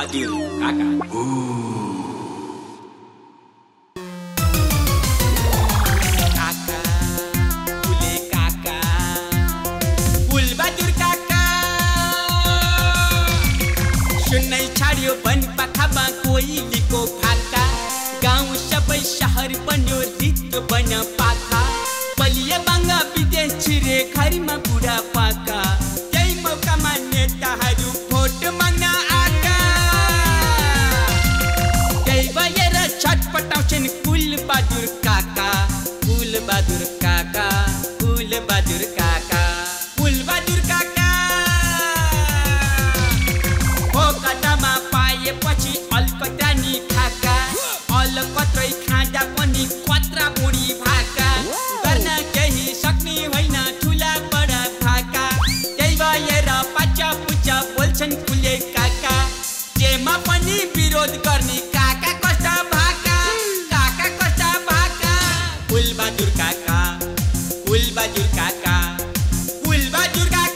बहादुर काका। बन पखाबा कोई लिको फाका, गाँव सब शहर बनो रित बन पाखा, बलिए बांगा विदेश रे घर में बुरा पाका, यही मौका माने तारू फोट मांगा आका, यही वयर छटपटाऊ चन कुल बहादुर काका, कुल बहादुर काका, कुल बहादुर काका, कुल बहादुर काका। पछि अल्पदानी खाका अलपत्रै खाँदा पनि कत्रा बोडी भाका, गर्न केही सक्ने होइन ठुला बडा फाका, त्यही भएर पाचा पुचा बोल्छन् कुले काका, जेमा पनि विरोध गर्ने काका कस्ता भाका, काका कस्ता भाका। कुल बहादुर काका, कुल बहादुर काका, कुल बहादुर काका। कुल बहादुर काका।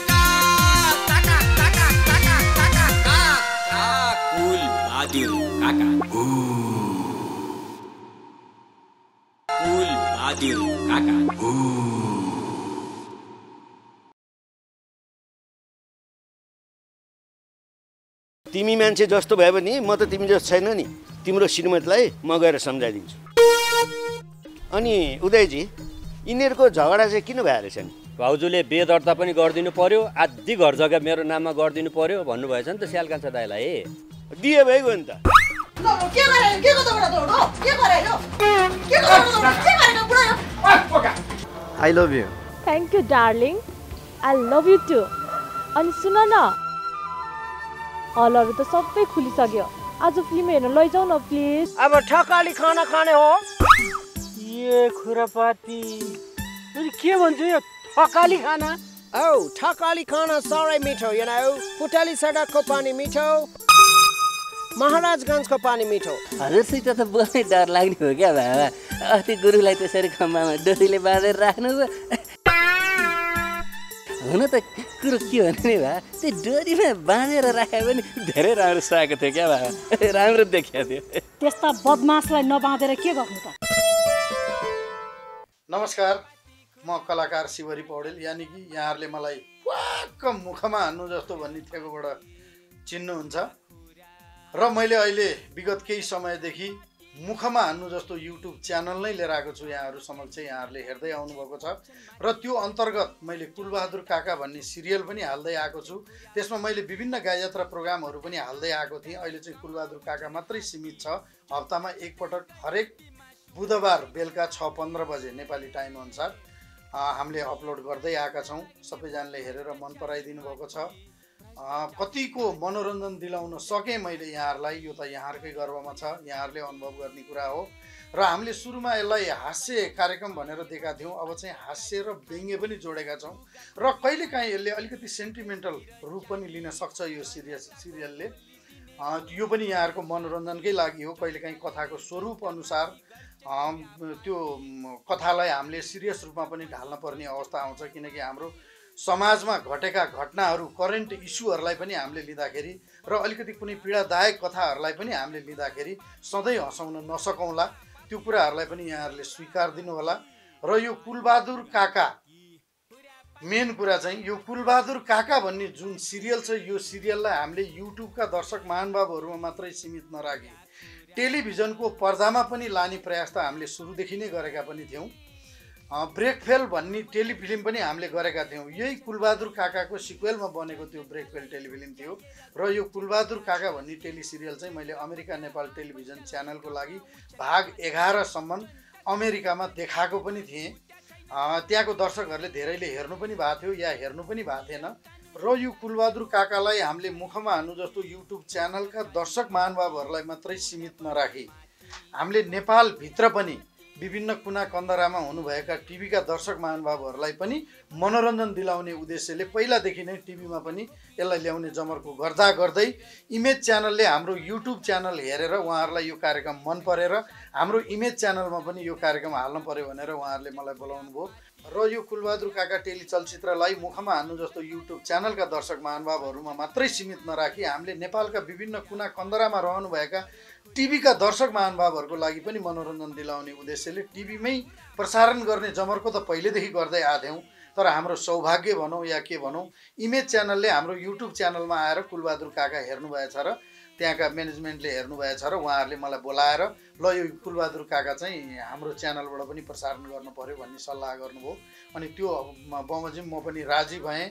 तिमी मान्छे जस्तो भए पनि म त तिमी जस्तो छैन नि, तिम्रो श्रीमतीलाई म गएर सम्झाइदिन्छु। अनि उदयजी, यिनीहरूको झगडा चाहिँ किन भए रहेछ नि? भाउजूले बेदर्ता पनि गरिदिनु पर्यो, आधी घर जग्गा मेरो नाममा गरिदिनु पर्यो भन्नुभएछ नि त स्यालकान्छा दाइलाई। दिए भइ गयो नि त। I love you. Thank you, darling. I love you too. अनि सुन न, हलहरु त सबै खुलिसक्यो, आज फिल्म हेर्न लैजाऊ न प्लिज। अब ठकाली खाना खाने हो ये खुरापाती, के भन्छु यो ठकाली खाना? औ ठकाली खाना सबै मिठो, you know, पुटाली सडकको पानी मिठो, महाराजगंज को पानी मीठो। हजुरसित त बोल्ने डर लाग्ने हो क्या बाबा? अस्ति गुरुलाई त्यसरी खम्बामा डोरीले बाँधेर राख्नु भयो। हुन त कुरो के हो नि बा, त्यो डोरीमा बाँधेर राखे पनि धेरै राम्रो सुहाएको थियो क्या बाबा, राम्रो देखिएको थियो। त्यस्ता बदमासलाई नबाँधेर के गर्नु त? नमस्कार, म कलाकार शिवरी पौडेल, यानि कि यहाँहरूले मलाई वाक्क मुखमा हान्नु जस्तो भन्ने ठेकोबाट चिन्नुहुन्छ र मैले अहिले विगत केही समयदेखि मुखमा हान्नु जस्तो युट्युब च्यानल नै लिएर आएको छु यहाँहरु समक्ष, यहाँहरुले हेर्दै आउनुभएको छ। र त्यो अन्तर्गत मैले कुलबहादुर काका भन्ने सिरियल पनि हाल्दै आएको छु, त्यसमा मैले विभिन्न गाययात्रा प्रोग्रामहरु पनि हाल्दै आएको थिएँ। अहिले चाहिँ कुलबहादुर काका मात्रै सीमित छ, हप्तामा एकपटक हरेक बुधबार बेलुका 6:15 बजे नेपाली टाइम अनुसार हामीले अपलोड गर्दै आएका छौँ। सबैजनाले हेरेर मन पराइदिनु भएको छ, कतिको मनोरञ्जन दिलाउन सके मैले यहाँहरूलाई, यो त यहाँहरूकै गर्वमा छ, यहाँहरूले अनुभव गर्ने कुरा हो। र हामीले सुरुमा यसलाई हास्य कार्यक्रम भनेर दिएका थियौँ, अब चाहिँ हास्य र व्यङ्ग्य पनि जोडेका छौँ र कहिलेकाहीँ यसले अलिकति सेन्टिमेन्टल रूप पनि लिन सक्छ। यो सिरियलले यो पनि यहाँहरूको मनोरञ्जनकै लागि हो, कहिलेकाहीँ कथाको स्वरूप अनुसार त्यो कथालाई हामीले सिरियस रूपमा पनि ढाल्न पर्ने अवस्था आउँछ, किनकि हाम्रो समाजमा घटेका घटनाहरू, करेन्ट इस्युहरूलाई पनि हामीले लिँदाखेरि र अलिकति कुनै पीडादायक कथाहरूलाई पनि हामीले लिँदाखेरि सधैँ हँसाउन नसकौँला, त्यो कुराहरूलाई पनि यहाँहरूले स्वीकार दिनुहोला। र यो कुलबहादुर काका, मेन कुरा चाहिँ यो कुलबहादुर काका भन्ने जुन सिरियल छ, यो सिरियललाई हामीले युट्युबका दर्शक महानुभावहरूमा मात्रै सीमित नराखी टेलिभिजनको पर्दामा पनि लाने प्रयास त हामीले सुरुदेखि नै गरेका पनि थियौँ। ब्रेकफेल भन्ने टेलिफिल्म पनि हामीले गरेका थियौँ, यही कुलबहादुर काकाको सिक्वेलमा बनेको त्यो ब्रेकफेल टेलिफिल्म थियो। र यो कुलबहादुर काका भन्ने टेलिसिरियल चाहिँ मैले अमेरिका नेपाल टेलिभिजन च्यानलको लागि भाग 11सम्म अमेरिकामा देखाएको पनि थिएँ। त्यहाँको दर्शकहरूले धेरैले हेर्नु पनि भएको थियो या हेर्नु पनि भएको थिएन। र यो कुलबहादुर काकालाई हामीले मुखमा हान्नु जस्तो युट्युब च्यानलका दर्शक महानुभावहरूलाई मात्रै सीमित नराखी हामीले नेपालभित्र पनि विभिन्न कुना कन्दरामा हुनुभएका टिभीका दर्शक महानुभावहरूलाई पनि मनोरञ्जन दिलाउने उद्देश्यले पहिलादेखि नै टिभीमा पनि यसलाई ल्याउने जमर्को गर्दा गर्दै इमेज च्यानलले हाम्रो युट्युब च्यानल हेरेर उहाँहरूलाई यो कार्यक्रम मन परेर हाम्रो इमेज च्यानलमा पनि यो कार्यक्रम हाल्न पर्यो भनेर उहाँहरूले मलाई बोलाउनु भयो। र यो कुलबहादुर काका टेली चलचित्रलाई मुखमा हान्नु जस्तो युट्युब च्यानलका दर्शक महानुभावहरूमा मात्रै सीमित नराखी हामीले नेपालका विभिन्न कुना कन्दरामा रहनुभएका टिभीका दर्शक महानुभावहरूको लागि पनि मनोरञ्जन दिलाउने उद्देश्यले टिभीमै प्रसारण गर्ने जमर्को त पहिलेदेखि गर्दै आथ्यौं, तर हाम्रो सौभाग्य भनौं या के भनौं, इमेज च्यानलले हाम्रो युट्युब च्यानलमा आएर कुलबहादुर काका हेर्नुभएछ र त्यहाँका म्यानेजमेन्टले हेर्नुभएछ र उहाँहरूले मलाई बोलाएर ल यो कुलबहादुर काका चाहिँ हाम्रो च्यानलबाट पनि प्रसारण गर्नुपर्यो भन्ने सल्लाह गर्नुभयो। अनि त्यो बमोजिम म पनि राजी भएँ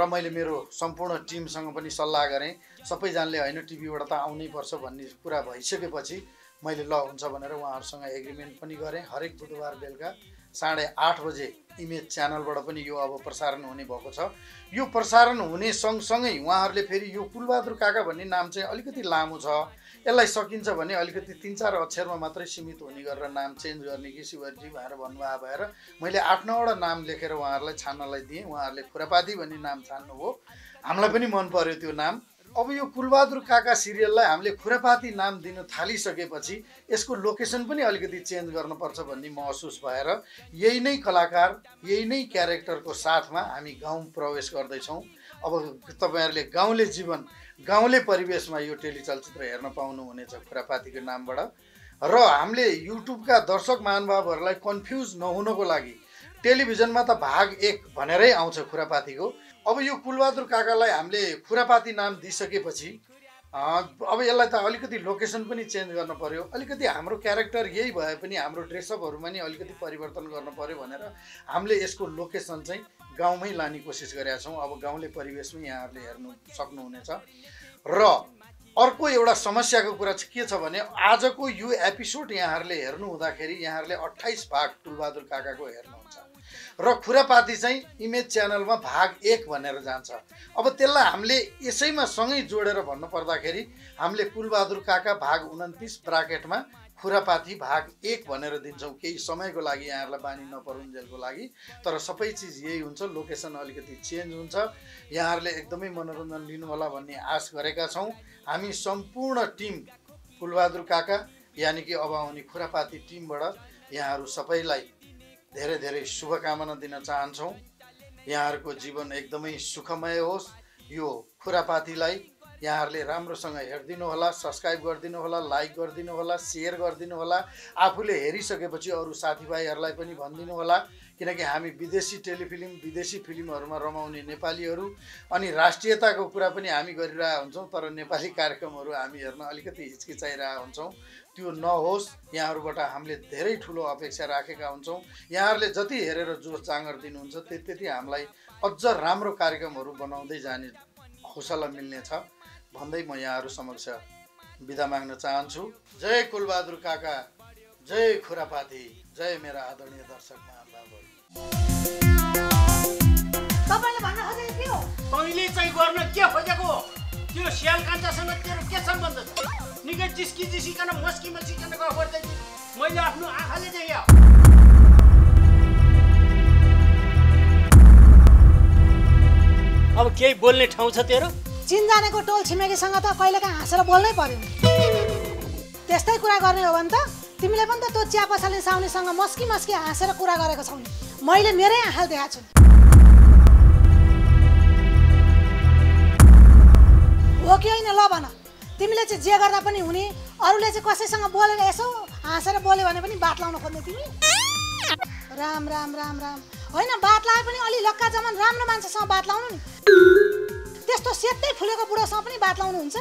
र मैले मेरो सम्पूर्ण टिमसँग पनि सल्लाह गरेँ। सबैजनाले होइन टिभीबाट त आउनैपर्छ भन्ने कुरा भइसकेपछि मैले ल हुन्छ भनेर उहाँहरूसँग एग्रिमेन्ट पनि गरेँ। हरेक बुधबार बेलुका 8:30 बजे इमेज च्यानलबाट पनि यो अब प्रसारण हुने भएको छ। यो प्रसारण हुने सँगसँगै उहाँहरूले फेरि यो कुलबहादुर काका भन्ने नाम चाहिँ अलिकति लामो छ, यसलाई सकिन्छ भने अलिकति 3-4 अक्षरमा मात्रै सीमित हुने गरेर नाम चेन्ज गर्ने कि शिवजी भनेर भन्नुभएको भएर मैले 8-9 वटा नाम लेखेर उहाँहरूलाई छान्नलाई दिएँ। उहाँहरूले खुरापाती भन्ने नाम छान्नुभयो, हामीलाई पनि मन पर्यो त्यो नाम। अब यो कुलबहादुर काका सिरियललाई हामीले खुरापाती नाम दिन थालिसकेपछि यसको लोकेसन पनि अलिकति चेन्ज गर्नुपर्छ भन्ने महसुस भएर यही नै कलाकार, यही नै क्यारेक्टरको साथमा हामी गाउँ प्रवेश गर्दैछौँ। अब तपाईहरुले गाउँले जीवन, गाउँले परिवेशमा यो टेली चलचित्र हेर्न पाउनुहुनेछ खुरापातीको नामबाट। र हामीले युट्युबका दर्शक महानुभावहरूलाई कन्फ्युज नहुनको लागि टेलिभिजनमा त भाग 1 भनेरै आउँछ खुरापातीको। अब यो कुलबहादुर काकालाई हामीले खुरापाती नाम दिइसकेपछि अब यसलाई त अलिकति लोकेसन पनि चेन्ज गर्न पर्यो, अलिकति हाम्रो क्यारेक्टर यही भए पनि हाम्रो ड्रेसअपहरूमा नि अलिकति परिवर्तन गर्न पर्यो भनेर हामीले यसको लोकेसन चाहिँ गाउँमै लाने कोसिस गरेका छौँ। अब गाउँले परिवेशमै यहाँहरूले हेर्नु सक्नुहुनेछ। र अर्को एउटा समस्याको कुरा के छ भने आजको यो एपिसोड यहाँहरूले हेर्नु हुँदाखेरि यहाँहरूले 28 भाग कुलबहादुर काकाको हेर्नुहुन्छ र खुरापाती चाहिँ इमेज च्यानलमा भाग 1 भनेर जान्छ। अब त्यसलाई हामीले यसैमा सँगै जोडेर भन्नुपर्दाखेरि हामीले कुलबहादुर काका भाग 29 ब्राकेटमा खुरापाती भाग 1 भनेर दिन्छौँ, केही समयको लागि यहाँहरूलाई बानी नपरुन्जेलको लागि। तर सबै चिज यही हुन्छ, लोकेसन अलिकति चेन्ज हुन्छ। यहाँहरूले एकदमै मनोरञ्जन लिनुहोला भन्ने आश गरेका छौँ। हामी सम्पूर्ण टिम कुलबहादुर काका यानि कि अब आउने खुरापाती टिमबाट यहाँहरू सबैलाई धेरै धेरै शुभकामना दिन चाहन्छौँ। यहाँहरूको जीवन एकदमै सुखमय होस्। यो खुरापातीलाई यहाँहरूले राम्रोसँग हेरिदिनु होला, सब्स्क्राइब गरिदिनु होला, लाइक गरिदिनु होला, शेयर गरिदिनु होला। आफूले हेरिसकेपछि अरू साथीभाइहरूलाई पनि भनिदिनु होला, किनकि हामी विदेशी टेलिफिल्म, विदेशी फिल्महरूमा रमाउने नेपालीहरू अनि राष्ट्रियताको कुरा पनि हामी गरिरहेका हुन्छौँ, तर नेपाली कार्यक्रमहरू हामी हेर्न अलिकति हिचकिचाइरहेका हुन्छौँ। त्यो नहोस्, यहाँहरूबाट हामीले धेरै ठुलो अपेक्षा राखेका हुन्छौँ। यहाँहरूले जति हेरेर जोस जाँगर दिनुहुन्छ त्यति हामीलाई अझ राम्रो कार्यक्रमहरू बनाउँदै जाने हौसला मिल्नेछ भन्दै म यहाँहरू समक्ष बिदा माग्न चाहन्छु। जय कुलबहादुर काका, जय खुरापाती, जय मेरा आदरणीय दर्शक महानुभावहरू। तपाईले भन्न खोजेको के हो? तैले चाहिँ गर्न के खोजेको? त्यो स्याल कान्छासँग तेरो के सम्बन्ध छ? निकै चिस्किचिसिकन मस्किमसिकन गफ गर्दै मैले आफ्नो आँखाले देख्या। अब केही बोल्ने ठाउँ छ तेरो? चिन जानेको टोल छिमेकीसँग त कहिलेकाहीँ हाँसेर बोल्नै पर्यो। त्यस्तै कुरा गर्ने हो भने त तिमीले पनि त त्यो चिया पसलले साउनेसँग मस्की मस्की हाँसेर कुरा गरेको छौ नि, मैले मेरै आँखाले देखाएको छु। हो कि होइन ल भन, तिमीले चाहिँ जे गर्दा पनि हुने, अरूले चाहिँ कसैसँग बोलेर यसो हाँसेर बोल्यो भने पनि बात लाउन खोज्ने तिमी। राम राम राम राम होइन, बात लाए पनि अलि लक्का जमान राम्रो मान्छेसँग बात लाउनु नि। त्यस्तो सेतै फुलेको बुढोसँग पनि बात लाउनु हुन्छ?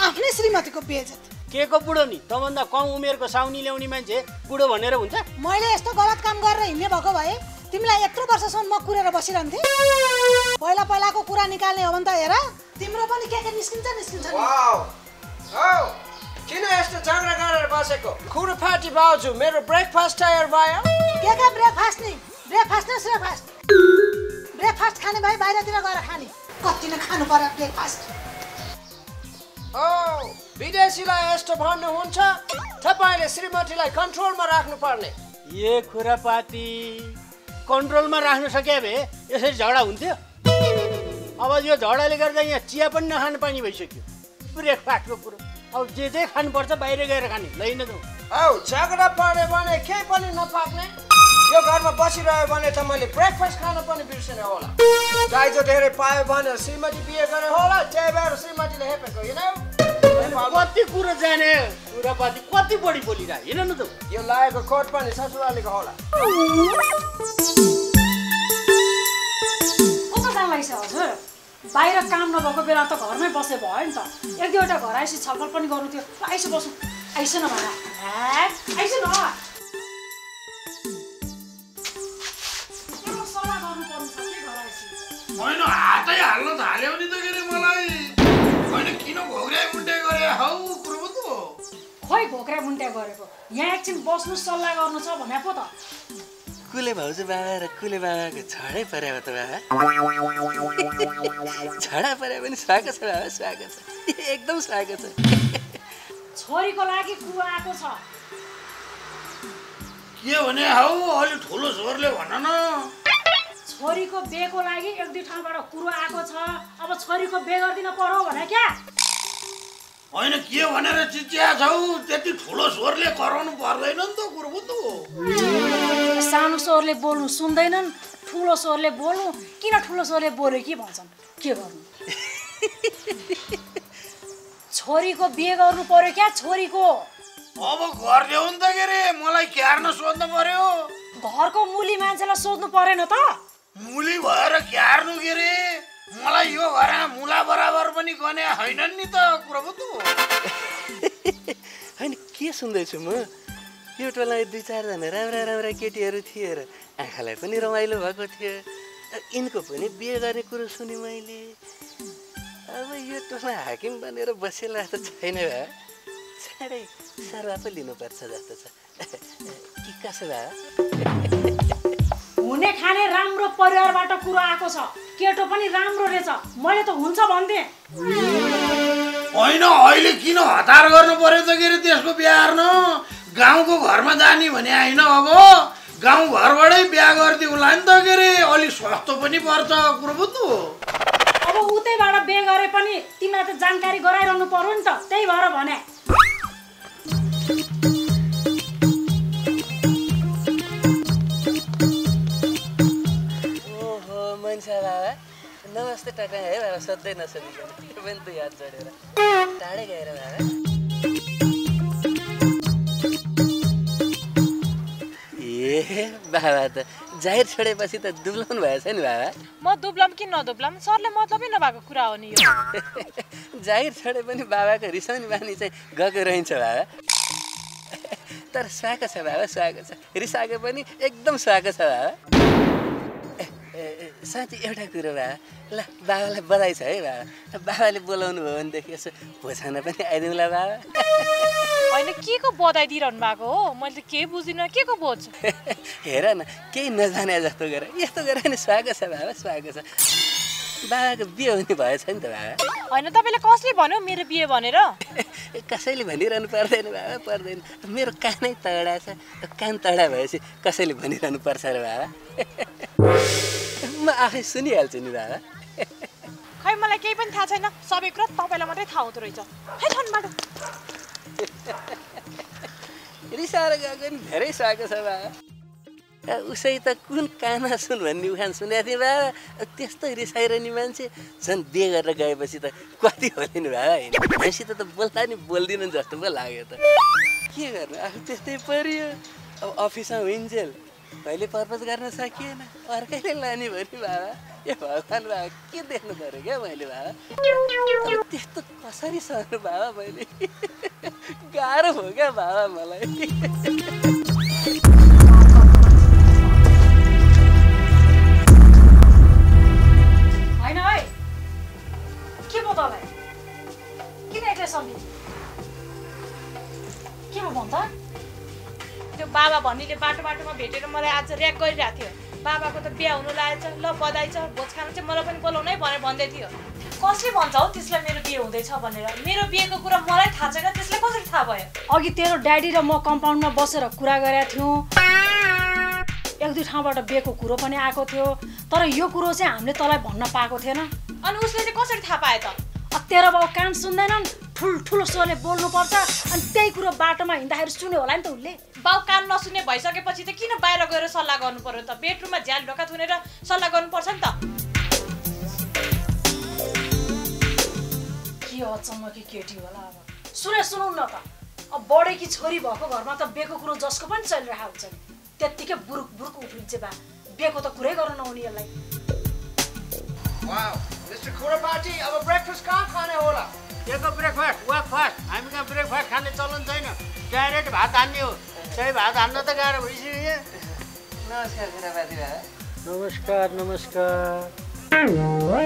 आफ्नै श्रीमतीको बेइज्जत। के को बुढो नि, तभन्दा कम उमेरको साउनी ल्याउने मान्छे बुढो भनेर हुन्छ? मैले यस्तो गलत काम गरेर हिँड्ने भएको भए तिमीलाई यत्रो वर्षसम्म म कुरेर बसिरहन्थे। पहिला पहिलाको कुरा निकाल्ने हो भने त हेर तिम्रो पनि के निस्किन्छ निस्किन्छ। किन यस्तो झगडा गरेर बसेको? खुरापाती बाउजू मेरो ब्रेकफास्ट टायर भयो। के का ब्रेकफास्ट नि? ब्रेकफास्ट खाने भाइ बाहिरतिर गएर खाने, कति न खानु पर्यो ब्रेकफास्ट। ओ विदेशीलाई यस्तो भन्नुहुन्छ, तपाईँले श्रीमतीलाई कन्ट्रोलमा राख्नु पर्ने। ए खुरापाती, कन्ट्रोलमा राख्नु सके भए यसरी झगडा हुन्थ्यो? अब यो झगडाले गर्दा यहाँ चिया पनि नखानु पानी भइसक्यो। ब्रेकफास्टको कुरो अब जे जे खानुपर्छ बाहिर गएर खाने। झगडा पऱ्यो भने केही पनि नपाक्ने। यो घरमा बसिरह्यो भने त मैले ब्रेकफास्ट खान पनि बिर्सने होला। गाइजो धेरै पायो भने श्रीमती बिहे गरे होला, त्यही भएर श्रीमतीले हेपेको हैन। कति कुरा जाने खुरापाती, कति बढी बोलिरा हैन न त। यो लागेको कोट पनि ससुरालीको होला। कता जान लागिस हजुर? बाहिर काम नभएको बेला त घरमै बसे भयो नि त। एक दुईवटा घर आएसी छलफल पनि गर्नु थियो। आइस बसु, आइस न भन, आइस न। होइन हातै हाल्न थाल्यौ नि त गरे मलाई। हैन किन घोक्रा मुन्टे गरे हौ कुरो त। खोइ घोक्रा मुन्टे गरेको। यहाँ एकछिन बस्नु सल्लाह गर्नु छ भने पो त। कुले भाउजू बाबा र कुले बाबाको छडै पर्यो त बाबा। छडा पर्यो भने स्वागत छ बाबा, स्वागत छ। एकदम स्वागत छ। छोरीको लागि कुवा आको छ। के भने हौ अलि ठुलो जोरले भन्न न। छोरीको बेको लागि एक दुई ठाउँबाट कुरो आएको छ। अब छोरीको बे गर्दिन पर्यो भने क्या? हैन के भनेर चिच्या छौ? त्यति ठुलो स्वरले कराउनु पर्दैन नि त कुरो बुझ्नु। सानो स्वरले बोल्नु सुन्दैनन्, ठुलो स्वरले बोल्नु। किन ठुलो स्वरले बोल्यो कि भन्छन्? के गर्नु? छोरीको बे गर्नु पर्यो क्या छोरीको? अब घर देऊ नि त गरे मलाई क्यार्न सोध्नु पर्यो। घरको मुली मान्छेलाई सोध्नु परेन त? मुली भएर क्यार्नु के रे? मलाई यो घरमा मुला बराबर पनि गने हैनन् नि त कुरा बुझ्नु। हैन के सुन्दैछु म? यो टोलामा दुई चार जना राम्रा राम्रा केटीहरू थिए र आँखालाई पनि रमाइलो भएको थियो। इनको पनि बिहे गर्ने कुरो सुने मैले। अब यो टोला हाकिम बनेर बसेला त छैन भए। छाडै सरवा पो लिनुपर्छ जस्तो छ। के कसो भयो? हुने खाने राम्रो परिवारबाट कुरा आएको छ। केटो पनि राम्रो रहेछ। मैले त हुन्छ भन्थे। हैन अहिले किन हतार गर्नु पर्यो त गरे त्यसको बिहार न? गाउँको घरमा जानी भने हैन, अब गाउँ घरबाटै बिहा गर्दै होला नि त गरे। अलि सस्तो पनि पर्छ कुरो बुझ्नु। अब उतैबाट बिहे गरे पनि तिमीलाई त जानकारी गराइरहनु पर्यो नि त, त्यही भएर भने। नमस्ते टाटा है बाबा, सधैँ नसोधिकन त्यो पनि दुई हात जोडेर टाढै गएर बाबा। ए बाबा त जाहिर छोडेपछि त दुब्लाउनु भएछ नि बाबा। म दुब्लाम कि नदुब्लाम सरले मतलबै नभएको कुरा हो नि यो। जाहिर छोडे पनि बाबाको रिसाउने बानी चाहिँ गएको रहन्छ बाबा। तर स्वागत छ बाबा, स्वागत छ। रिसागे पनि एकदम स्वागत छ बाबा। साँच्चै एउटा कुरो बाबा, ल बाबालाई बधाई छ है बाबा। बाबाले बोलाउनु भयो भनेदेखि यसो भोछाना पनि आइदिउँला बाबा। होइन के को बधाई दिइरहनु भएको हो? मैले त केही बुझिनँ, के को भोज? हेर न केही नजाने जस्तो गरेर यस्तो गरेर नि। स्वागत छ बाबा, स्वागत छ। बाबाको बिहे हुने भएछ नि त बाबा। होइन तपाईँलाई कसले भन्यो मेरो बिहे भनेर? कसैले भनिरहनु पर्दैन बाबा, पर्दैन। मेरो कानै तगडा छ, कान तगडा भएपछि कसैले भनिरहनु पर्छ र बाबा। म आफै सुनिहाल्छु नि बाबा। खै मलाई केही पनि थाहा छैन, सबै कुरा तपाईँलाई मात्रै थाहा हुँदो रहेछ। खै छन् बाटो रिसाएर गएको नि। धेरै स्वागत छ बाबा। उसै त कुन काना सुन भन्ने उखान सुनेको थिएँ बाबा। त्यस्तै रिसाइरहने मान्छे झन् बिहे गरेर गएपछि त कति होला नि बाबा। होइन हामीसित त बोल्दा नि बोल्दिनन् जस्तो पो लाग्यो त। के गर्नु आफू त्यस्तै पऱ्यो। अब अफिसमा विन्जेल कहिले पर्पज गर्न सकिएन, अर्कैले लाने भने बाबा। ए भगवान् बाबा के देख्नु पऱ्यो क्या मैले बाबा। त्यस्तो कसरी सर्नु बाबा? मैले गाह्रो हो क्या बाबा मलाई। बाबा भन्नेले बाटो बाटोमा भेटेर मलाई आज ऱ्याक गरिरहेको थियो। बाबाको त बिहा हुनु लागेछ, ल बधाई छ, भोज खानु चाहिँ मलाई पनि बोलाउनै भनेर भन्दै थियो। कसले भन्छ हौ त्यसलाई मेरो बिहे हुँदैछ भनेर? मेरो बिहेको कुरा मलाई थाहा छैन, त्यसलाई कसरी थाहा भयो? अघि तेरो ड्याडी र म कम्पाउन्डमा बसेर कुरा गरेका थियौँ। एक दुई ठाउँबाट बिहेको कुरो पनि आएको थियो, तर यो कुरो चाहिँ हामीले तँलाई भन्न पाएको थिएन। अनि उसले चाहिँ कसरी थाहा पायो त? तेरो बाउ कान सुन्दैनन्, ठुल्ठुलो स्वरले बोल्नुपर्छ, अनि त्यही कुरो बाटोमा हिँड्दाखेरि सुन्यो होला नि त उसले। बाउ कान नसुने भइसकेपछि त किन बाहिर गएर सल्लाह गर्नु पर्यो त, बेडरुममा झ्याल ढोका थुनेर सल्लाह गर्नुपर्छ नि त। के अचम्मकी केटी होला अब। सुने सुनौ न त, अब बडेकी छोरी भएको घरमा त बेको कुरो जसको पनि चलिरहेको हुन्छ नि, त्यतिकै बुरुक बुरुक उफ्रिन्छ बा, बेको त कुरै गर्न नहुने यसलाई। वाउ मिस्टर खुरापाती, अब ब्रेकफास्ट कहाँ खाने होला? देखो ब्रेकफास्ट वाक फास्ट, हामी कहाँ ब्रेकफास्ट खाने चलन छैन, डाइरेक्ट भात हान्ने हो। सही भात हान्न त गाह्रो भइसक्यो यहाँ। नमस्कार खुरापाती भाइ। नमस्कार नमस्कार।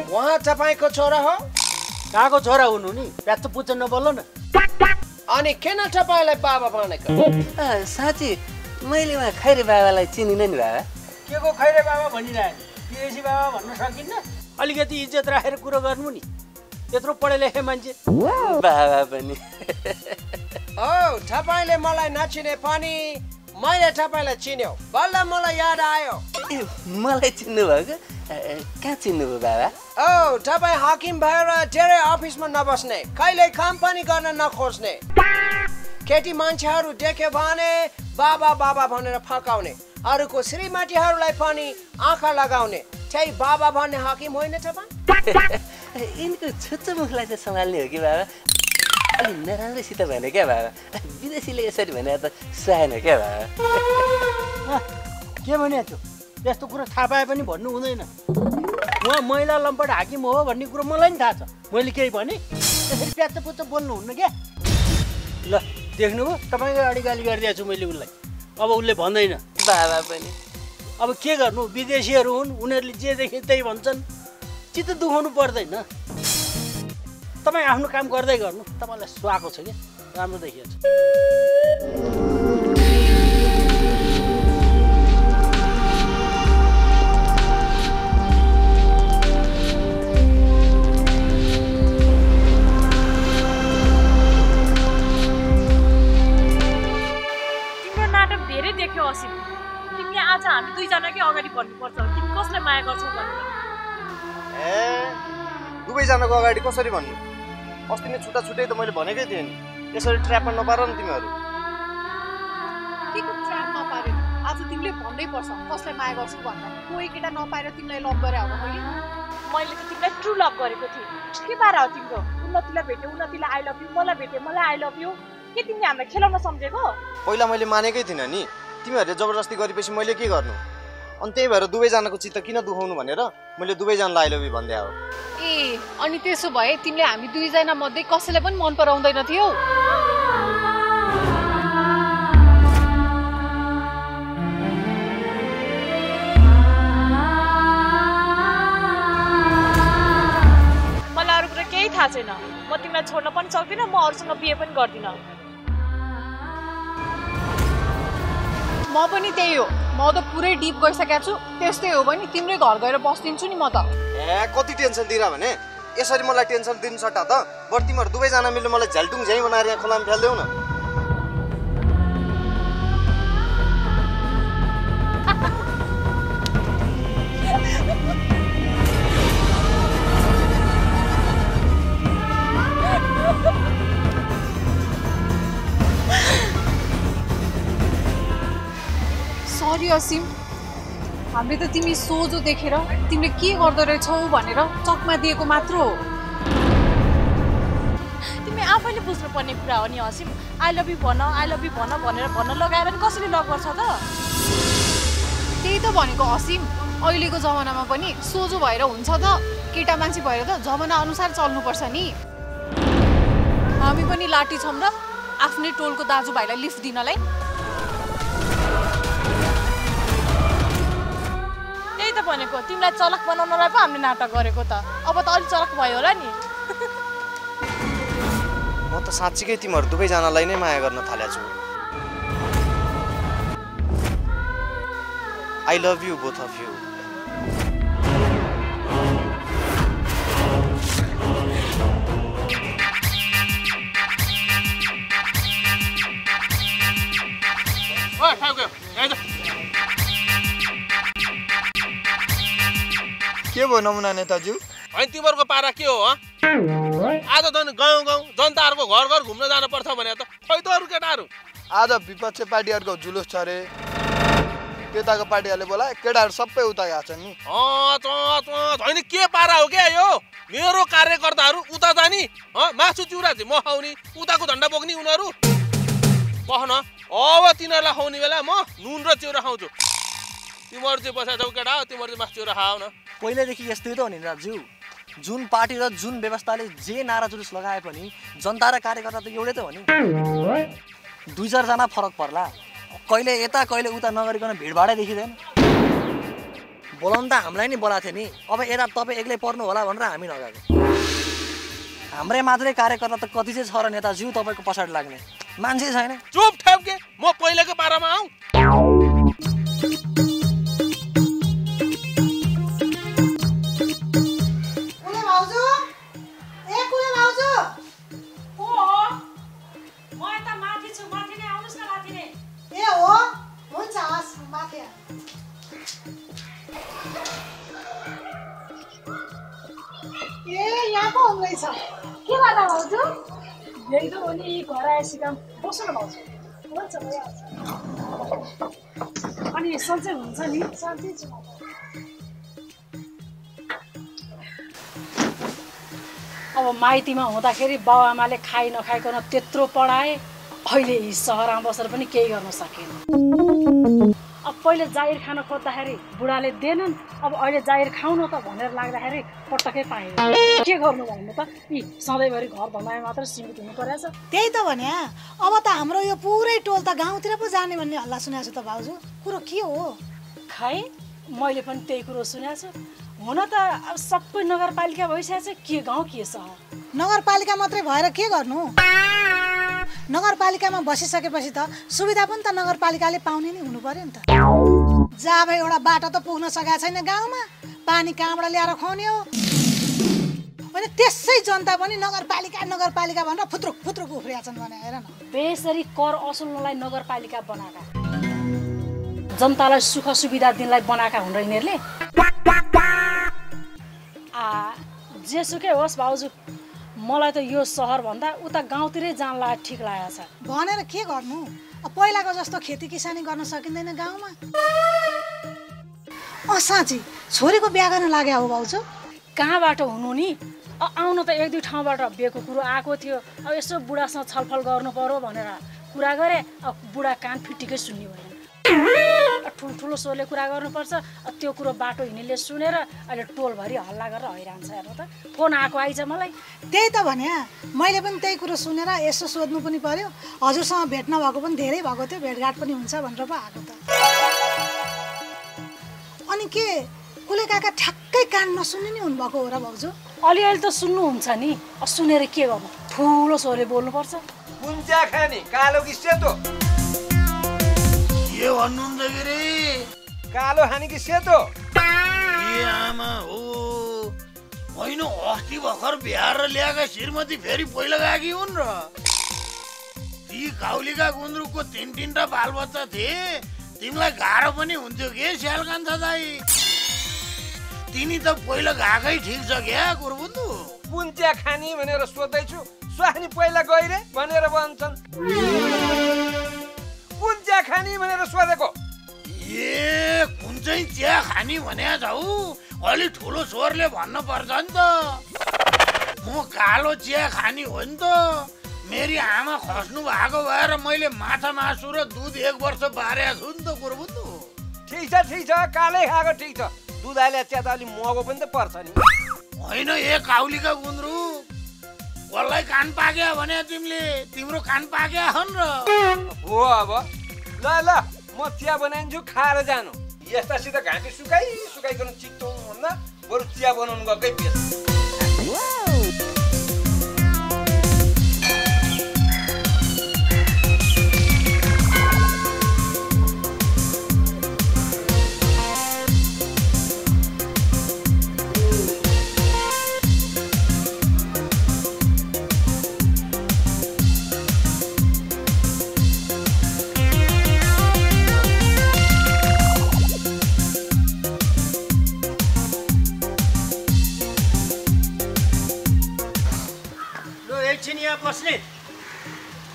उहाँ तपाईँको छोरा हो? कहाँको छोरा हुनु नि, व्यक्त बुझ्छ नबोल्नु न। अनि किन तपाईँलाई बाबा भनेको? साँच्ची मैले उहाँ खैरे बाबालाई चिनिनँ नि बाबा। के को खैरे बाबा भनिरहेको? विदेशी बाबा भन्न सकिन्न, अलिकति इज्जत राखेर कुरो गर्नु नि, त्यत्रो पढे लेखे मान्छे। बाबा पनि ओ तपाईँले मलाई नचिने पनि मैले तपाईँलाई चिन्यो, बल्ल मलाई याद आयो। मलाई चिन्नुभयो? कहाँ चिन्नुभयो बाबा? ओ तपाईँ हाकिम भएर धेरै अफिसमा नबस्ने, कहिल्यै काम पनि गर्न नखोज्ने, केटी मान्छेहरू देख्यो भने बाबा बाबा भनेर फकाउने, अरूको श्रीमतीहरूलाई पनि आँखा लगाउने, त्यही बाबा भन्ने हाकिम होइन तपाईँ? यिनको छुच्चो मुखलाई चाहिँ सम्हाल्ने हो कि बाबा? अलि नराम्रोसित भने क्या बाबा, विदेशीले यसरी भने त सहायन हो क्या बाबा। के भने त्यो यस्तो कुरो थाहा पाए पनि भन्नु हुँदैन। उहाँ महिला लम्पट हाकिम हो भन्ने कुरो मलाई नि थाहा छ, मैले केही भने त्यसरी प्याच पुच्च बोल्नुहुन्न क्या। ल देख्नुभयो, तपाईँको अगाडि गाली गरिदिएको छु मैले उसलाई, अब उसले भन्दैन। बाबा पनि अब के गर्नु, विदेशीहरू हुन्, उनीहरूले जे देखे त्यही भन्छन्, चित्त दुखाउनु पर्दैन। तपाईँ आफ्नो काम गर्दै गर्नु, तपाईँलाई सुहाएको छ क्या, राम्रो देखिएको छ। तिम्रो नाटक धेरै देख्यो असिम, तिमीले आज हामी दुईजनाकै अगाडि बढ्नुपर्छ, तिमी कसलाई माया गर्छौ भन्नु। ए दुवैजनाको अगाडि कसरी भन्नु? अस्ति नै छुट्टा छुट्टै त मैले भनेकै थिएँ नि, यसरी ट्र्यापमा नपार नि तिमीहरू। के को ट्र्याप नपारे? आज तिमीले भन्नै पर्छ कसलाई माया गर्छौ भन्दा, कोही केटा नपाएर तिमीलाई लभ गरे हो मैले? मैले त तिमीलाई ट्रु लभ गरेको थिएँ। के बारे हो तिम्रो? उन्नतिलाई भेट्यो, उन्नतिलाई आई लभ यु, मलाई भेट्यो, मलाई आई लभ यु। के तिमीले हामीलाई खेलाउन सम्झेको? पहिला मैले मानेकै थिइनँ नि, तिमीहरूले जबरजस्ती गरेपछि मैले के गर्नु, अनि त्यही भएर दुवैजनाको चित्त किन दुखाउनु भनेर मैले दुवैजनालाई आइलभी भन्दै हो। ए अनि त्यसो भए तिमीले हामी दुईजना मध्ये कसैलाई पनि मन पराउँदैन थियौ? मलाई अरू कुरा केही थाहा छैन, म तिमीलाई छोड्न पनि सक्दिनँ, म अरूसँग बिहे पनि गर्दिनँ। म पनि त्यही हो, म त पुरै डिप गइसकेको छु, त्यस्तै हो भने तिम्रै घर गएर बस्दिन्छु नि म त। ए कति टेन्सन दिएर भने यसरी मलाई टेन्सन दिनु सट्टा त बरु तिमीहरू दुवैजना मिलेर मलाई झ्यालटुङ झ्याइ बनाएर यहाँ खोलामा फ्याल्देऊ न। असिम हामीले त तिमी सोझो देखेर तिमीले के गर्दो रहेछौ भनेर चकमा दिएको मात्र हो। तिमी आफैले बुझ्नुपर्ने कुरा हो नि असिम, आई लभ यु भन भनेर भन्न लगाएर नि कसरी लभ गर्छ त? त्यही त भनेको असिम, अहिलेको जमानामा पनि सोझो भएर हुन्छ त, केटा मान्छे भएर त जमाना अनुसार चल्नुपर्छ नि। हामी पनि लाठी छौँ र आफ्नै टोलको दाजुभाइलाई लिफ्ट दिनलाई। भनेको तिमीलाई चलक बनाउनलाई पो हामीले नाटक गरेको त, अब त अलि चलक भयो होला नि। म त साँच्चीकै तिमीहरू दुवैजनालाई नै माया गर्न थालेको छु। I love you both of you. ओइ थाक्यो आइज। के भयो नमुना नेताज्यू? होइन तिमीहरूको पारा के हो? आज झन् गाउँ गाउँ जनताहरूको घर घर घुम्न जानुपर्छ भने त खै त अरू केटाहरू। आज विपक्ष पार्टीहरुको जुलुस छ रे, त्यताको पार्टीहरुले बोला केटाहरु सबै उता गएछ नि। हैन के पारा हो के यो मेरो कार्यकर्ताहरु उता जानी, मासु चुरा चाहिँ म खाउनी, उताको झण्डा बोक्नी उनीहरु बहन। अब तिनीहरुलाई खाउने बेला म नुन र चिउरा खाउँछु, तिमीहरु चाहिँ बसेका छौ केटा, तिमीहरु चाहिँ मासु चुरा खाऊ न। पहिलेदेखि यस्तै त हो नि राजु, जुन पार्टी र जुन व्यवस्थाले जे नारा जुलुस लगाए पनि जनता र कार्यकर्ता त एउटै त हो नि। दुई चार जना फरक पर्ला, कहिले यता कहिले उता नगरिकन भिडभाडै देखिँदैन। बोलाउनु त हामीलाई नि बोलाएको थियो नि, अब यता तपाईँ एक्लै पर्नु होला भनेर हामी नगएको। हाम्रै मात्रै कार्यकर्ता त कति चाहिँ छ र नेताज्यू, तपाईँको पछाडि लाग्ने मान्छे छैन। चुप ठ्याप्के, म पहिलेको पारामा आऊ। अब माइतीमा हुँदाखेरि बाबुआमाले खाइ नखाइकन त्यत्रो पढाए, अहिले यी सहरमा बसेर पनि केही गर्न सकेन। अब पहिले जाहिर खान खोज्दाखेरि बुढाले दिएनन्, अब अहिले जाहिर खाउन त भनेर लाग्दाखेरि पटक्कै पाएन। के गर्नु भन्नु त, यी सधैँभरि घर धमाए मात्र सीमित हुनु परेछ। त्यही त भने अब त हाम्रो यो पुरै टोल त गाउँतिर पो जाने भन्ने हल्ला सुनेको छु त भाउजू, कुरो के हो? खै मैले पनि त्यही कुरो सुनेको छु। हुन त अब सबै नगरपालिका भइसकेको छ, के गाउँ के सहर। नगरपालिका मात्रै भएर के गर्नु, नगरपालिकामा बसिसकेपछि त सुविधा पनि त नगरपालिकाले पाउने नि हुनु पर्यो नि त। जा भाइ, एउटा बाटो त पुग्न सकेको छैन गाउँमा, पानी कहाँबाट ल्याएर खुवाउने हो भने त्यसै जनता पनि नगरपालिका नगरपालिका भनेर फुत्रुक फुत्रुक उफ्रिया छन् भने हेर न। बेसरी कर असुल्नलाई नगरपालिका बनाएका, जनतालाई सुख सुविधा दिनलाई बनाएका हुन् र यिनीहरूले। जेसुकै होस् भाउजू, मलाई त यो सहरभन्दा उता गाउँतिरै जानलाई ठिक लागेको छ। भनेर के गर्नु, पहिलाको जस्तो खेती किसानी गर्न सकिँदैन गाउँमा। साँच्ची छोरीको बिहा गर्न लाग्यो हो भाउजू? कहाँबाट हुनु नि, आउनु त एक दुई ठाउँबाट बिहेको कुरो आएको थियो। अब यसो बुढासँग छलफल गर्नु पर्यो भनेर कुरा गरेँ, अब बुढा कान फिटिकै सुन्ने भएन। ठुल्ठुलो स्वरले कुरा गर्नुपर्छ, त्यो कुरो बाटो हिँड्नेले सुनेर अहिले टोलभरि हल्ला गरेर हैरान छ। हेर्नु त, फोन आएको आइज मलाई। त्यही त भने मैले पनि त्यही कुरो सुनेर यसो सोध्नु पनि पर्यो। हजुरसँग भेट नभएको पनि धेरै भएको थियो, भेटघाट पनि हुन्छ भनेर पो आएको त। अनि के कुले काका ठ्याक्कै कान नसुन्ने नि हुनुभएको हो र भाउजू? अलिअलि त सुन्नुहुन्छ नि, सुनेर के गर्नु, ठुलो स्वरले बोल्नुपर्छ। गुन्जा खानी कालो कि सेतो, के भन्नुहुन्छ गिरी? कालो खाने कि सेतो? ए आमा हो, होइन अस्ति भर्खर बिहार ल्याएका श्रीमती फेरि पहिला गएकी हुन् र ती काउलीका गुन्द्रुकको तिन तिनवटा बालबच्चा थिए। तिमीलाई गाह्रो पनि हुन्थ्यो के स्यालकान्छा दाई, तिनी त पहिला गएकै ठिक छ क्या गुरुबुन्धु। पुन्च्या खानी भनेर सोध्दैछु, स्वानी पहिला गइरे भनेर भन्छन्, कुन खानी भनेर सोधेको। ए कुन चाहिँ चिया खानी भने छौ, अलि ठुलो स्वरले भन्न पर्छ नि त। म कालो चिया खानी हो नि त, मेरी आमा खस्नु भएको भएर मैले माछा मासु र दुध एक वर्ष बारेको छु नि त गुरुबुन्धु। ठिक छ ठिक छ, कालै खाएको ठिक छ, दुध आइले चिया त अलि महँगो पनि त पर्छ नि। होइन ए काउलीका गुन्द्रु, कसलाई कान पाक्या भने तिमीले, तिम्रो कान पाक्या हन् र हो। अब ल ल, म चिया बनाइन्छु खाएर जानु, यस्तासित घाँटी सुकाइ सुकाइकन चित्तो भन्दा बरु चिया बनाउनु गएकै बेस।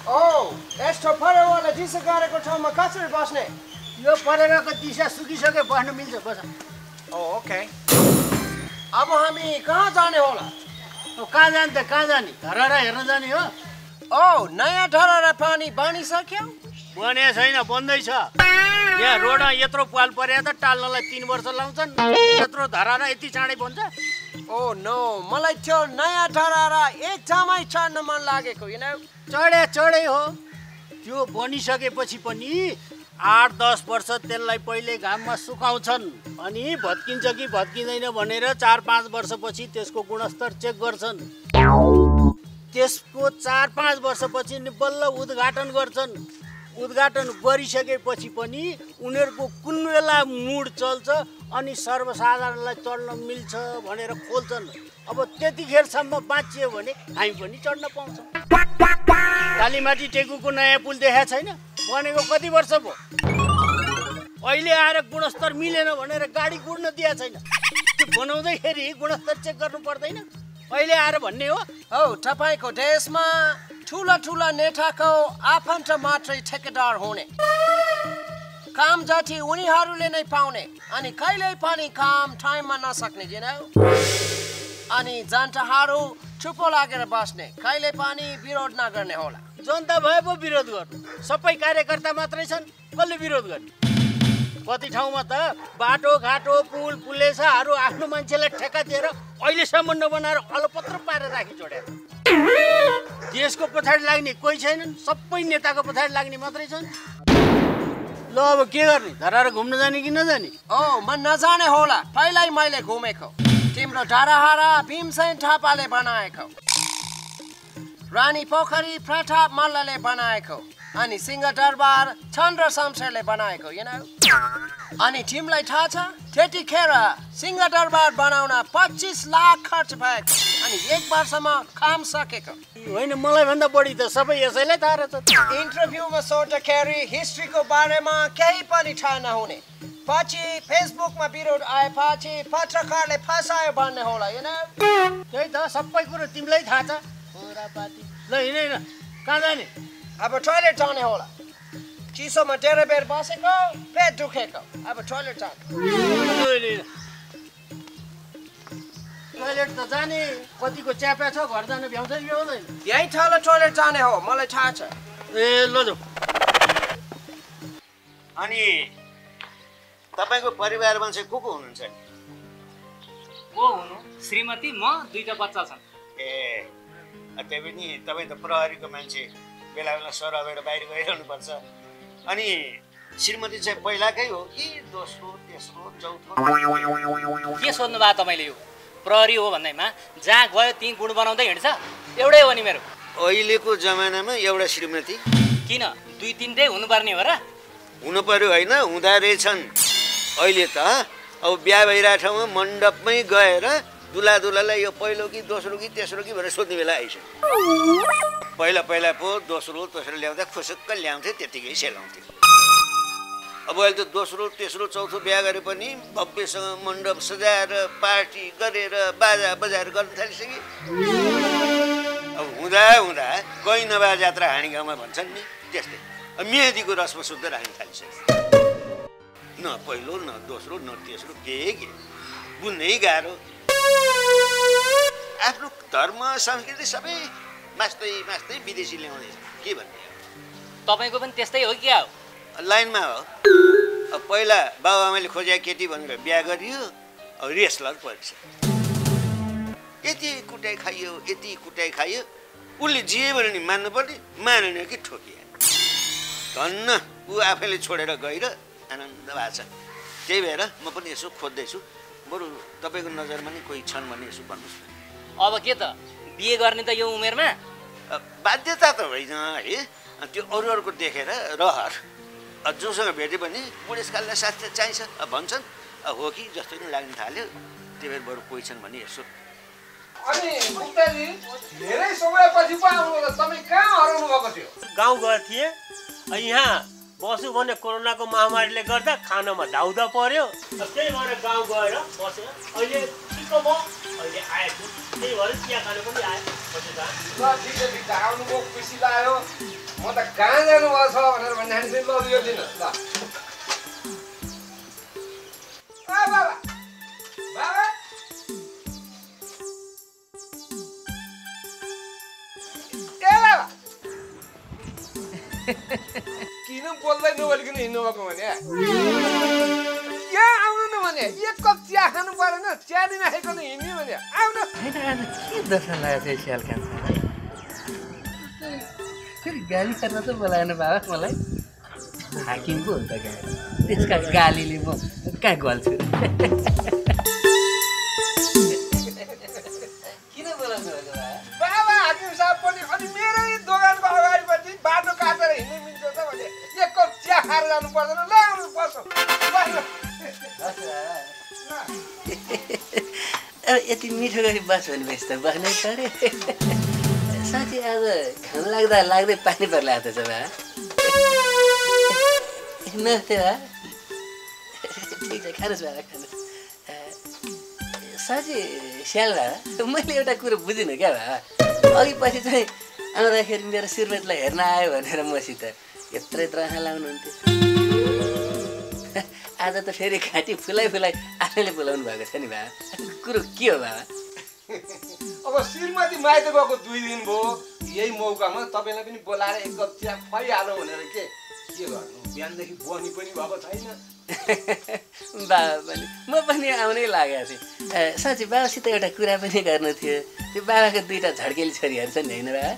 Oh, esto para wala disa gare ko toma kasar basne. Yo parera ko disa suki sake bahna milcha bas. Oh, okay. अब हमी कहाँ जाने होला? तो कहाँ जानते कहाँ जानी? धरारा हेर्न जानी हो? ओ नया धरारा पानी बानी सक्यो? बने छैन बन्दै छ। यहाँ रोडमा यत्रो पाल पर्या त टाल्नलाई 3 वर्ष लाउँछन्। यत्रो धरारा यति चाँडै बन्छ? ओ नो मलाई त्यो नया धरारा एकजमै छाड्न मन लागेको हैन। चढे चढे हो। त्यो बनिसकेपछि पनि 8-10 वर्ष त्यसलाई पहिले घाममा सुकाउँछन् अनि भत्किन्छ कि भत्किदैन भनेर 4-5 वर्षपछि त्यसको गुणस्तर चेक गर्छन्। त्यसको 4-5 वर्षपछि नि बल्ल उद्घाटन गर्छन्। उद्घाटन गरिसकेपछि पनि उनीहरुको कुन बेला मूड चल्छ अनि सर्वसाधारणलाई चढ्न मिल्छ भनेर खोल्छन्। अब त्यतिखेरसम्म बाँचियो भने हामी पनि चढ्न पाउँछौँ। कालीमाटी टेकुको नयाँ पुल देखा छैन? बनेको कति वर्ष भयो? अहिले आएर गुणस्तर मिलेन भनेर गाडी गुड्न दिया छैन। त्यो बनाउँदाखेरि गुणस्तर चेक गर्नु पर्दैन? अहिले आएर भन्ने हो? हौ तपाईको देशमा ठुला ठुला नेताको आफन्त मात्रै ठेकेदार हुने काम जति उनीहरूले नै पाउने अनि कहिल्यै पनि काम टाइममा नसक्ने अनि जनताहरू चुप लागेर बस्ने कहिल्यै पनि विरोध नगर्ने होला। जनता भए पो विरोध गर्नु। सबै कार्यकर्ता मात्रै छन् कसले विरोध गर्ने? कति ठाउँमा त बाटो घाटो पुल पुलेसाहरू आफ्नो मान्छेलाई ठेक्का दिएर अहिलेसम्म नबनाएर अलपत्र पारेर राखी जोडेर देशको पछाडि लाग्ने कोही छैनन्। सबै नेताको पछाडि लाग्ने मात्रै छन्। ल अब के गर्ने? धरारा घुम्न जाने कि नजाने? ओ म नजाने होला। पहिल्यै मैले घुमेको तिम्रो धरारा भीमसेन थापाले बनाएको, रानी पोखरी प्रताप मल्लले बनाएको अनि सिंहदरबार चन्द्र शमशेरले बनाएको अनि तिमीलाई थाहा छ त्यतिखेर सिंहदरबार बनाउन 25 लाख खर्च भएको अनि 1 वर्षमा काम सकेको होइन। मलाई भन्दा बढी त सबै यसैले थाहा छ। इन्टरभ्यूमा सोध्दाखेरि हिस्ट्रीको बारेमा केही पनि थाहा नहुने पछि फेसबुकमा विरोध आएपछि पत्रकारले फसायो भन्ने होला। त्यही त सबै कुरो तिमीलाई थाहा छ। खुरापाती ल हिँड कहाँ जाने? अब टोयलेट जाने होला। चिसोमा धेरै बेर बसेको पेट दुखेको अब टोयलेट जाने। टोयलेट त जाने कतिको च्याप्या छ घर जानु भ्याउँछ कि भ्याउँदैन? यही ठाउँमा टोयलेट जाने हो मलाई थाहा छ। ए ल जाऊ। अनि तपाईको परिवारमा चाहिँ को हुनुहुन्छ? को हुनु? श्रीमती म 2 बच्चा छन्। ए त्यही पनि तपाईँ त प्रहरीको मान्छे बेला बेला सरहबाट बाहिर गइरहनु पर्छ। अनि श्रीमती चाहिँ पहिलाकै हो कि दोस्रो तेस्रो चौथो? के सोध्नु भयो तपाईँले? यो प्रहरी हो भन्दैमा जहाँ गयो त्यहीँ गुण बनाउँदै हिँड्छ एउटै हो नि मेरो। अहिलेको जमानामा एउटा श्रीमती किन 2-3टै हुनुपर्ने हो र? हुनु पर्यो होइन हुँदा रहेछन्। अहिले त अब बिहा भइरहेको ठाउँमा मण्डपमै गएर दुला दुलालाई यो पहिलो कि दोस्रो कि तेस्रो कि भनेर सोध्ने बेला आइसक्यो। पहिला पहिला पो दोस्रो तेस्रो ल्याउँदा खुसुक्क ल्याउँथे त्यतिकै सेलाउँथे। अब अहिले त दोस्रो तेस्रो चौथो बिहा गरे पनि भव्यसँग मण्डप सजाएर पार्टी गरेर बाजा बजाएर गर्न थालिसके। अब हुँदा हुँदा गई नभए जात्रा हानी गाउँमा भन्छन् नि त्यस्तै मेहदीको रसमा शुद्ध राख्न थालिसके। न पहिलो न दोस्रो न तेस्रो के बुझ्नै गाह्रो। आफ्नो धर्म संस्कृति सबै मास्दै मास्दै विदेशी ल्याउँदैछ के भन्ने? तपाईँको पनि त्यस्तै हो क्या? हो लाइनमा हो। अब पहिला बाबुआमाले खोजे केटी भनेर बिहा गरियो अब रेसलर परेछ। यति कुटाइ खाइयो यति कुटाइ खाइयो उसले जे भन्यो नि मान्नुपर्ने मानेन कि ठोकिया। धन्न ऊ आफैले छोडेर गएर आनन्द भएको छ। त्यही भएर म पनि यसो खोज्दैछु बरु तपाईँको नजरमा नि कोही छन् भने यसो भन्नुहोस् न। अब के त बिहे गर्ने त यो उमेरमा बाध्यता त होइन है। त्यो अरूको देखेर रहर जोसँग भेटे पनि बुढेसकाललाई साथी चाहिन्छ भन्छन् हो कि जस्तो नि लाग्न थाल्यो। त्यही भएर बरु कोही छन् भने यसो। अनि मुक्ताजी धेरै समयपछि पो आउनुभयो। तपाईँ कहाँ हराउनु भएको थियो? गाउँ गएको थिएँ यहाँ बसु भने कोरोनाको महामारीले गर्दा खानामा धाउँदा पर्यो। त्यही भएर गाउँ गएर बसेर अहिले ठिक भयो। अहिले आएको त्यही भएर चिया खानु पनि आयो। ल ठिक छ ठिक छ आउनुभयो खुसी लाग्यो। म त कहाँ जानुभएको छ भनेर भनिहाल्छु नि ल यो दिन ल। आ बाबा बाबा ए बाबा किन बोल्दै नबोलिकन हिँड्नु भएको भने यहाँ आउनु न भने एक कप चिया खानु पर्यो न चिया दिन आएको नि हिँड्नु भने आउनु हैन के दर्शन लाग्यो स्याल कान्छ गाली गर्न त बोलाएन बाबा मलाई हाकिम पो हो त गाली त्यसका गालीले म कहाँ गल्छु किन बोलाउनु भएको बाबा हाकिम साहब पनि अनि मेरै दोकानको अगाडिपट्टि बाटो काटेर हिँड्नु मिल्छ त भने एक कप चिया खाएर जानु पर्दैन ल आउनु बस यति मिठो गरी बस भनेपछि त बस्नै पऱ्यो साँच्ची आज घाम लाग्दा लाग्दै पानी पर्ला त छ भा नमस्ते भा ठिक छ खानुहोस् भा खानुहोस् साँच्ची स्याल भा मैले एउटा कुरो बुझिनँ क्या भा अघि पछि चाहिँ आउँदाखेरि मेरो श्रीमतीलाई हेर्न आयो भनेर मसित यत्रै तरह लाउनुहुन्थ्यो आज त फेरि घाँटी फुलाइ फुलाइ आफैले बोलाउनु भएको छ नि भा कुरो के हो भा अब श्रीमती माइत गएको दुई दिन भयो यही मौकामा तपाईँलाई पनि बोलाएर एक कप चिया खुवाइहालौँ भनेर के गर्नु बिहानदेखि बनी पनि भएको छैन बाबाले म पनि आउनै लागेको थिएँ साँच्ची बाबासित एउटा कुरा पनि गर्नु थियो त्यो बाबाको दुईवटा झड्केली छोरीहरू छन् होइन बाबा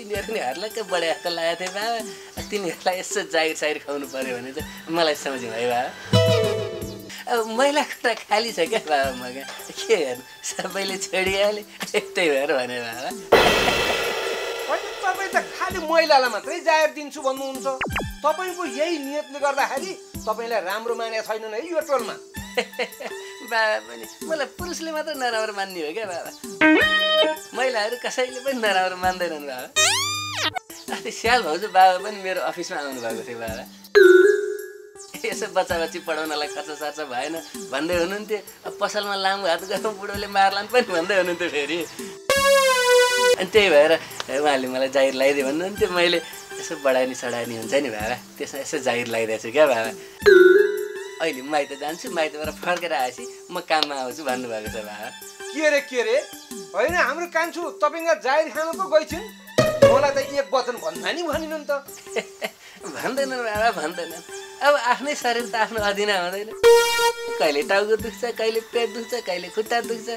तिनीहरू नि हर्लक्क बढे जस्तो लागेको थियो बाबा तिनीहरूलाई यसो जागिर सागिर खुवाउनु पऱ्यो भने त मलाई सम्झि भयो बाबा अब मैला कुरा खाली छ क्या बाबा म के हेर्नु सबैले छोडिहाले त्यही भएर भने बाबा तपाईँ त खालि मैलालाई मात्रै जाहेर दिन्छु भन्नुहुन्छ तपाईँको यही नियतले गर्दाखेरि तपाईँलाई राम्रो माने छैनन् है यो टोलमा बाबा पनि मलाई पुरुषले मात्र नराम्रो मान्ने हो क्या बाबा महिलाहरू कसैले पनि नराम्रो मान्दैनन् बाबा अनि स्याल भाउजू बाबा पनि मेरो अफिसमा आउनुभएको थियो बाबा यसो बच्चा बच्ची पढाउनलाई खर्च सर्च भएन भन्दै हुनुहुन्थ्यो अब पसलमा लामो हात गरौँ बुढोले मार्लान् पनि भन्दै हुनुहुन्थ्यो फेरि अनि त्यही भएर उहाँले मलाई जाहिर लगाइदियो भन्नुहुन्थ्यो मैले यसो बढानी सढानी हुन्छ नि बाबा त्यसमा यसो जाहिर लगाइदिएको छु क्या बाबा अहिले माइत जान्छु माइतबाट फर्केर आएपछि म काममा आउँछु भन्नुभएको छ बाबा के रे होइन हाम्रो कान्छो तपाईँको जाहिर खानु पो गइछिन् मलाई त एक वचन भन्दा नि भनिनु नि त भन्दैनन् बाबा भन्दैनन् अब आफ्नै शरीर त आफ्नो अधीन हुँदैन कहिले टाउको दुख्छ कहिले पेट दुख्छ कहिले खुट्टा दुख्छ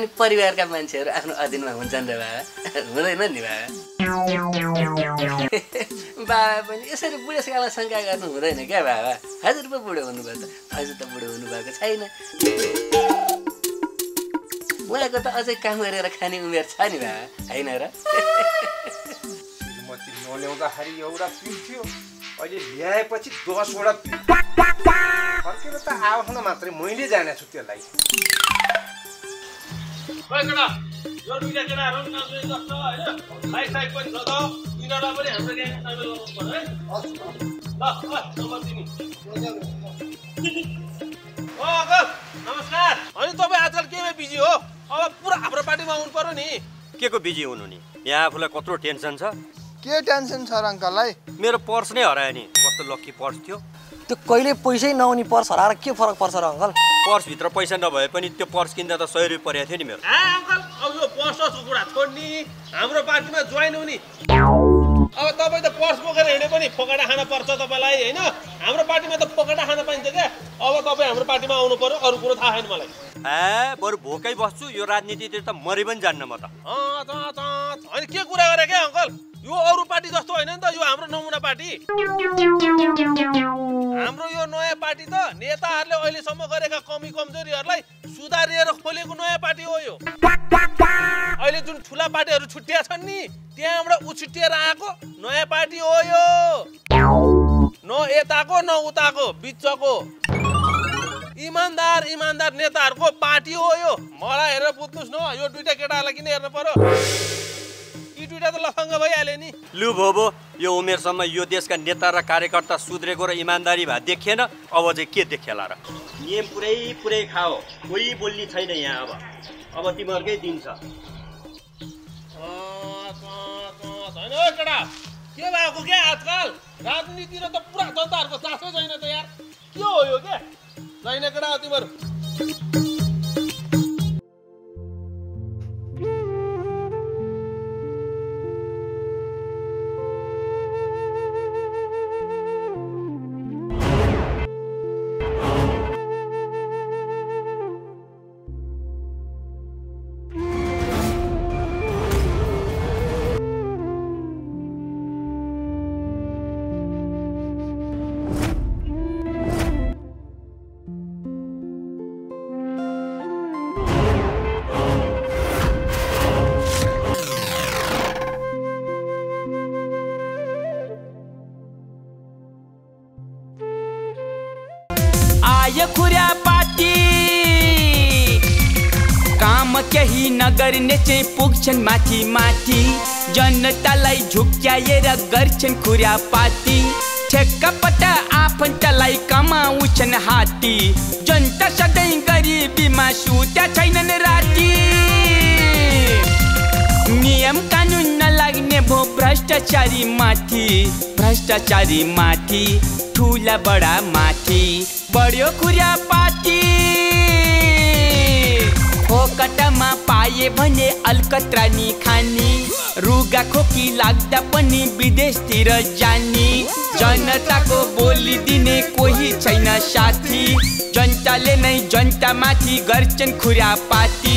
अनि परिवारका मान्छेहरू आफ्नो अधीनमा हुन्छन् र बाबा हुँदैन नि बाबा बाबा पनि यसरी बुढेसकाललाई शङ्का गर्नु हुँदैन क्या बाबा हजुर पो बुढो हुनुभयो त हजुर त बुढो हुनुभएको छैन उहाँको त अझै काम गरेर खाने उमेर छ नि बाबा होइन र श्रीमती नल्याउँदाखेरि एउटा पिल थियो अहिले ल्याएपछि 10वटा फर्केर त आफ्नो मात्रै मैले जाने छु त्यसलाई नमस्कार अनि तपाईँ आजकल केमा बिजी हो अब पुरा हाम्रो पार्टीमा आउनु पर्यो नि के को बिजी हुनु नि यहाँ आफूलाई कत्रो टेन्सन छ के टेन्सन छ र अङ्कललाई मेरो पर्स नै हरायो नि कस्तो लक्की पर्स थियो त्यो कहिले पैसै नहुने पर्स हराएर के फरक पर्छ र अङ्कल पर्सभित्र पैसा नभए पनि त्यो पर्स किन्दा त 100 रुपियाँ परेको थियो नि मेरो अङ्कल अब यो पर्सको कुरा छोड्ने हाम्रो पार्टीमा जोइन हुने अब तपाईँ त पर्स बोकेर हिँडे पनि फोकटा खान पर्छ तपाईँलाई होइन हाम्रो पार्टीमा त फोकटा खान पाइन्छ क्या अब तपाईँ हाम्रो पार्टीमा आउनु पर्यो अरू कुरो थाहा छैन मलाई ए बरु भोकै बस्छु यो राजनीतितिर त मरि पनि जान्न म त होइन के कुरा गरे क्या अङ्कल यो अरू पार्टी जस्तो होइन नि त यो हाम्रो नमुना पार्टी हाम्रो यो नयाँ पार्टी त नेताहरूले अहिलेसम्म गरेका कमी कमजोरीहरूलाई सुधारिएर खोलेको नयाँ पार्टी हो यो अहिले जुन ठुला पार्टीहरू छुट्टिया छन् नि त्यहाँबाट उछुटिएर आएको नयाँ पार्टी हो यो न यताको न उताको बिचको इमान्दार इमान्दार नेताहरूको पार्टी हो यो मलाई हेरेर बुझ्नुहोस् न यो दुईटा केटाहरूलाई किन हेर्नु पर्यो यी दुईटा त लफङ्ग भइहाल्यो नि लु भोबो यो उमेरसम्म यो देशका नेता र कार्यकर्ता सुध्रेको र इमान्दारी भए देखिएन अब चाहिँ के देखिएला र नियम पुरै पुरै खाओ कोही बोल्ने छैन यहाँ अब तिमीहरूकै दिन छ के भएको के आजकल राजनीति र त पुरा जनताहरुको सासै छैन त यार। के हो यो के छैन कडा तिम्रो। खुरापाती काम केही नगर्ने चाहिँ पुग्छन् माथि माथि, जनतालाई झुक्क्याएर गर्छन् खुरापाती। ठेक्काबाट आफन्तलाई कमाउँछन् हाती, जनता सधैँ गरिबीमा सुत्या छैनन् राति। नियम कानुन नलाग्ने भो भ्रष्टाचारी माथि, भ्रष्टाचारी माथि ठुला बडा माथि बढ्यो खुरापाती। फोकटमा पाए भने अलकत्रानी खानी, रुगा खोकी लाग्दा पनि विदेशतिर जानी। जनताको बोली दिने कोही छैन साथी, जनताले नै जनतामाथि गर्छन् खुरापाती।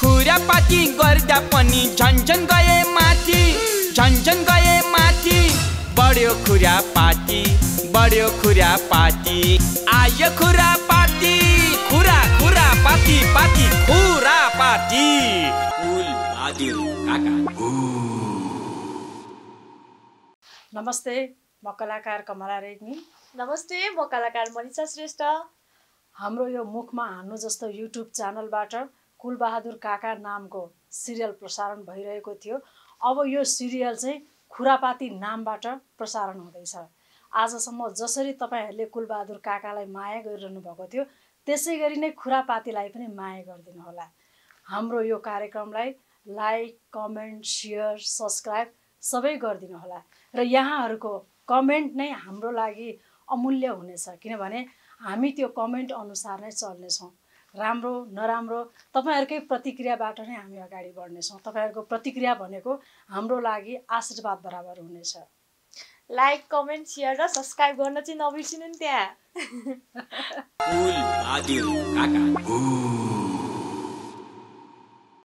खुरापाती गर्दा पनि झन्झन गए माथि, झन्झन गए माथि बढ्यो खुरापाती, बढ्यो खुरापाती। आयो खुरापाती, खुरा खुरापाती पाती खुरापाती। कुल बहादुर काका। नमस्ते, म कलाकार कमला रेड्डी। नमस्ते, म कलाकार मनीषा श्रेष्ठ। हाम्रो यो मुखमा हान्नु जस्तो युट्युब च्यानलबाट कुल बहादुर काका नामको सिरियल प्रसारण भइरहेको थियो। अब यो सिरियल चाहिँ खुरापाती नामबाट प्रसारण हुँदैछ। आजसम्म जसरी तपाईहरुले कुलबहादुर काकालाई माया गरिरहनु भएको थियो, त्यसैगरी नै खुरापातीलाई पनि माया गरिदिनु होला। हाम्रो यो कार्यक्रमलाई लाइक, कमेन्ट, शेयर, सब्स्क्राइब सबै गरिदिनु होला र यहाँहरुको कमेन्ट नै हाम्रो लागि अमूल्य हुनेछ, किनभने हामी त्यो कमेन्ट अनुसार नै चल्नेछौँ। राम्रो नराम्रो तपाईहरुकै प्रतिक्रियाबाट नै हामी अगाडि बढ्नेछौँ। तपाईहरुको प्रतिक्रिया भनेको हाम्रो लागि आशीर्वाद बराबर हुनेछ। लाइक, कमेन्ट, शेयर र सब्स्क्राइब गर्न चाहिँ नबिर्सिनु नि त्यहाँ।